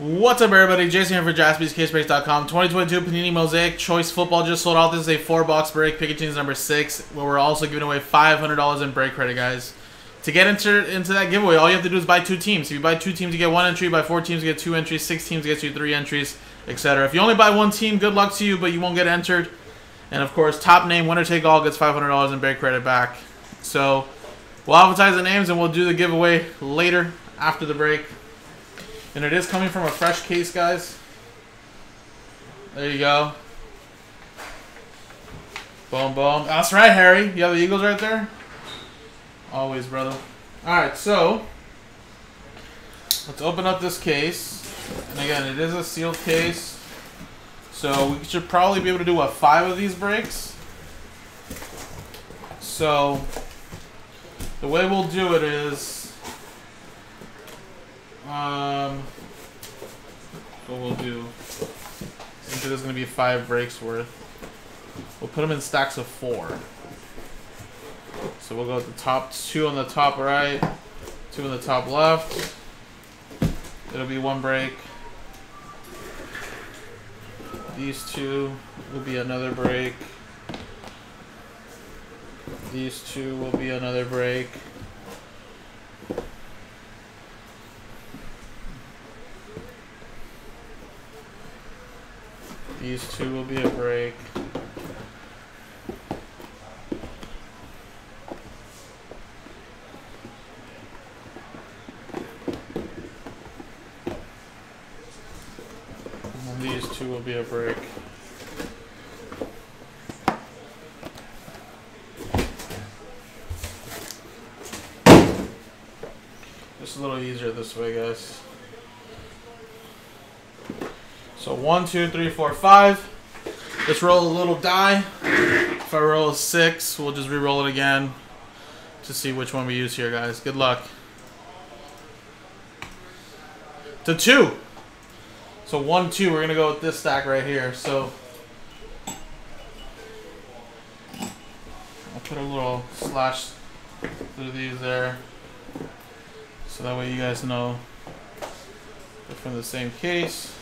What's up, everybody? Jason here for Jaspi's CaseBreaks.com. 2022 Panini Mosaic Choice Football just sold out. This is a 4-box break. Picatinny's number 6, where we're also giving away $500 in break credit, guys. To get into that giveaway, all you have to do is buy 2 teams. If you buy 2 teams, you get 1 entry. You buy 4 teams, you get 2 entries. 6 teams gets you 3 entries, etc. If you only buy 1 team, good luck to you, but you won't get entered. And, of course, top name, winner take all, gets $500 in break credit back. So we'll advertise the names, and we'll do the giveaway later after the break. And it is coming from a fresh case, guys. There you go. Boom, boom. That's right, Harry. You have the Eagles right there? Always, brother. All right, so let's open up this case. And again, it is a sealed case. So we should probably be able to do, what, 5 of these breaks? So the way we'll do it is... what we'll do, since there's going to be 5 breaks worth, we'll put them in stacks of 4. So we'll go with the top 2 on the top right, 2 on the top left. It'll be 1 break. These 2 will be another break. These 2 will be another break. These 2 will be a break. And these 2 will be a break. Just a little easier this way, guys. So 1, 2, 3, 4, 5. Let's roll a little die. If I roll a 6, we'll just re-roll it again to see which one we use here, guys. Good luck. To 2. So 1, 2. We're gonna go with this stack right here. So I'll put a little slash through these there, so that way you guys know they're from the same case.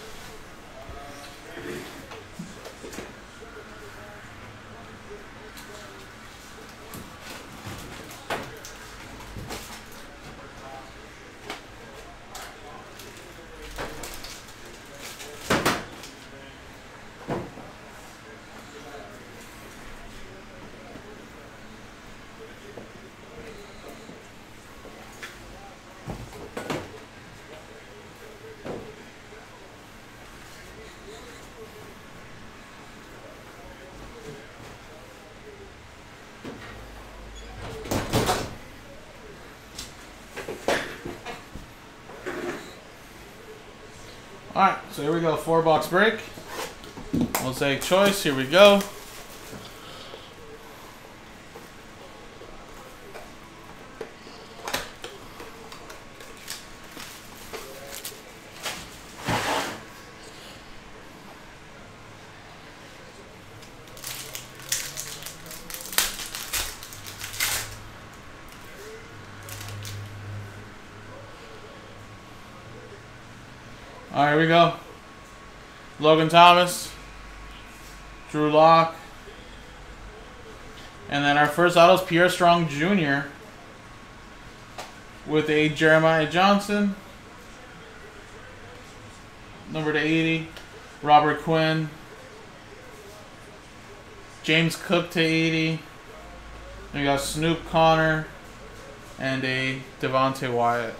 Alright, so here we go, 4-box break. Mosaic Choice, here we go. All right, here we go. Logan Thomas, Drew Lock, and then our first auto is Pierre Strong Jr. with a Jeremiah Johnson, number to 80, Robert Quinn, James Cook to 80, and we got Snoop Connor and a Devontae Wyatt.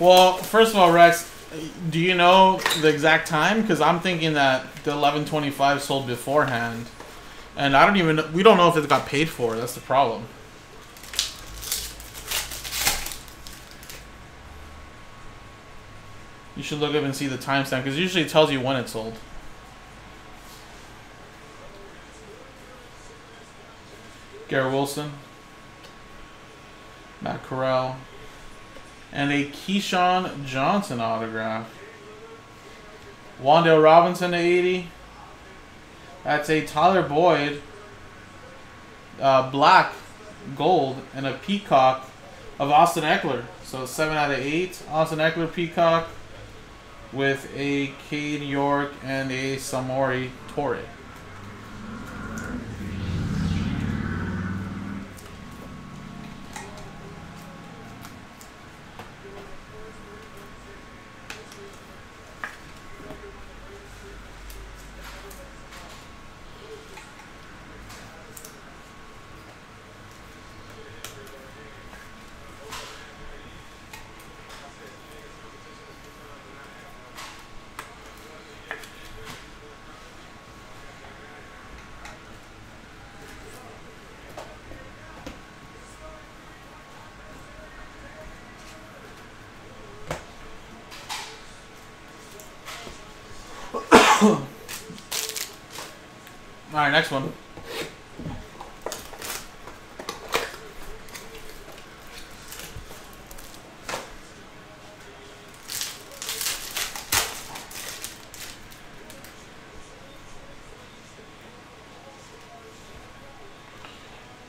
Well, first of all, Rex, do you know the exact time? Because I'm thinking that the 1125 sold beforehand, and I don't even... we don't know if it got paid for. That's the problem. You should look up and see the timestamp, because usually it tells you when it's sold. Garrett Wilson, Matt Corral, and a Keyshawn Johnson autograph. Wandale Robinson to 80. That's a Tyler Boyd, black, gold, and a peacock of Austin Eckler. So 7 out of 8. Austin Eckler peacock with a Cade York and a Samori Torrey. All right, next one.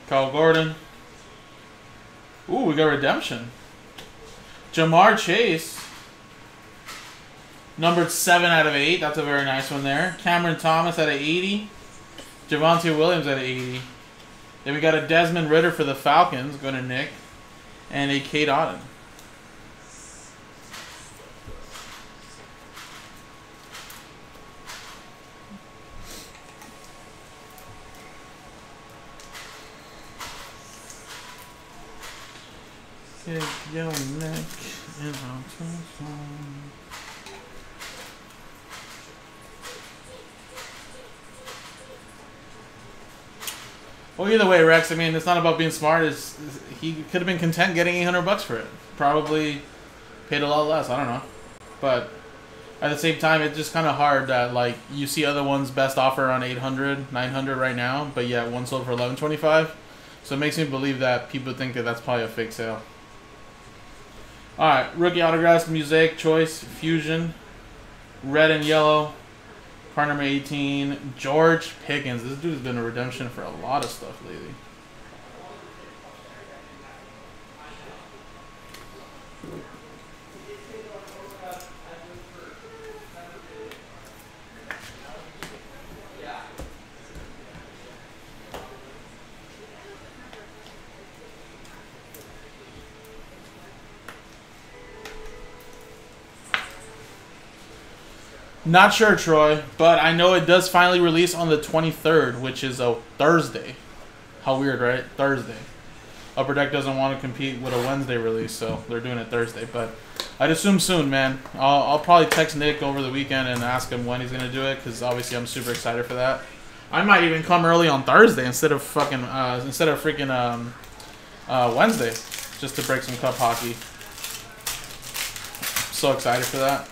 Kyle Gordon. Ooh, we got redemption. Jamar Chase. Numbered 7 out of 8. That's a very nice one there. Cameron Thomas at 80. Javante Williams at 80. Then we got a Desmond Ritter for the Falcons, going to Nick, and a Kate Autumn. Take your neck and I'll transform. Well, either way, Rex, I mean, it's not about being smart. It's he could have been content getting $800 for it. Probably paid a lot less. I don't know. But at the same time, it's just kind of hard that, like, you see other ones' best offer on $800, $900 right now. But, yeah, one sold for $1,125. So it makes me believe that people think that that's probably a fake sale. All right. Rookie autographs, Mosaic Choice, Fusion, red and yellow. Card number 18, George Pickens. This dude's been a redemption for a lot of stuff lately. Not sure, Troy, but I know it does finally release on the 23rd, which is a Thursday. How weird, right? Thursday. Upper Deck doesn't want to compete with a Wednesday release, so they're doing it Thursday. But I'd assume soon, man. I'll probably text Nick over the weekend and ask him when he's going to do it, because obviously I'm super excited for that. I might even come early on Thursday instead of freaking Wednesday, just to break some cup hockey. I'm so excited for that.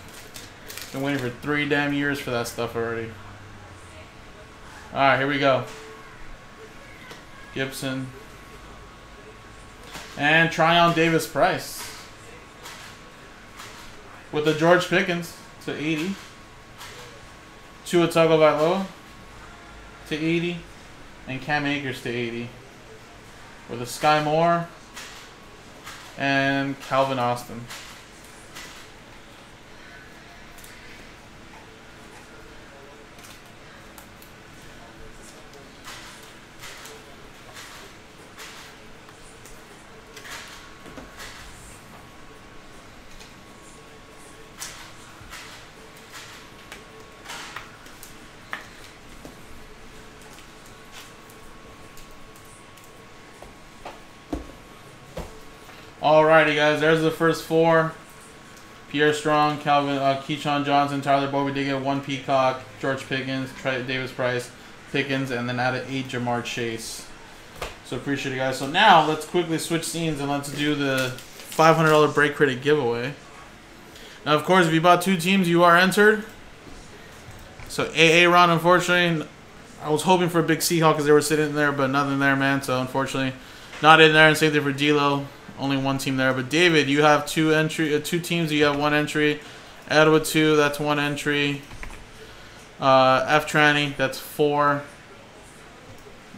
Been waiting for 3 damn years for that stuff already. Alright, here we go. Gibson. And Tryon Davis Price. With the George Pickens to 80. Tua Tagovailoa to 80. And Cam Akers to 80. With the Sky Moore. And Calvin Austin. Alrighty, guys. There's the first 4. Pierre Strong, Calvin, Keyshawn Johnson, Tyler Bovediga, 1 Peacock, George Pickens, Davis Price, Pickens, and then out of 8, Jamar Chase. So appreciate it, guys. So now let's quickly switch scenes and let's do the $500 break credit giveaway. Now, of course, if you bought two teams, you are entered. So AA Ron, unfortunately, I was hoping for a big Seahawk because they were sitting there, but nothing there, man. So unfortunately, not in there. And same thing for D'Lo. Only one team there. But David, you have two teams. You have one entry. Ed with two. That's one entry. F Tranny. That's four.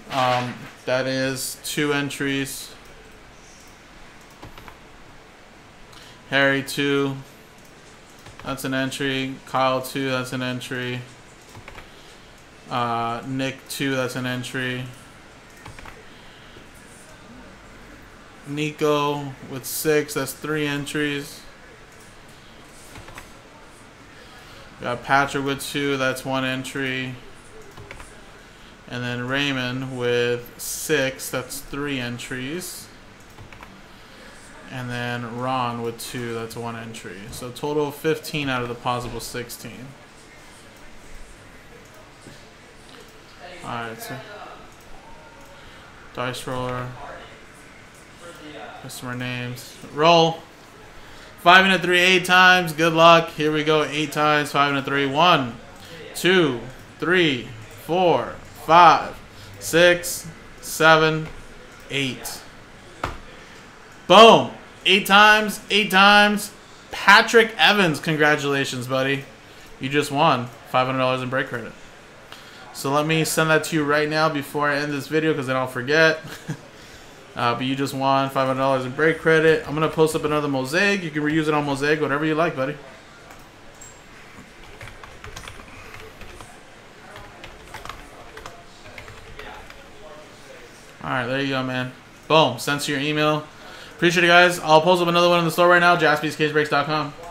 That is two entries. Harry, two. That's an entry. Kyle, two. That's an entry. Nick, two. That's an entry. Nico with six. That's three entries. Got Patrick with two. That's one entry. And then Raymond with six. That's three entries. And then Ron with two. That's one entry. So total 15 out of the possible 16. All right. So dice roller. Customer names. Roll. 5 and a 3. 8 times. Good luck. Here we go. 8 times. 5 and a 3. 1, 2, 3, 4, 5, 6, 7, 8. Boom. 8 times. 8 times. Patrick Evans. Congratulations, buddy. You just won $500 in break credit. So let me send that to you right now before I end this video because then I'll forget. But you just won $500 in break credit. I'm going to post up another Mosaic. You can reuse it on Mosaic, whatever you like, buddy. All right, there you go, man. Boom. Sent to your email. Appreciate it, guys. I'll post up another one in the store right now, JaspysCaseBreaks.com.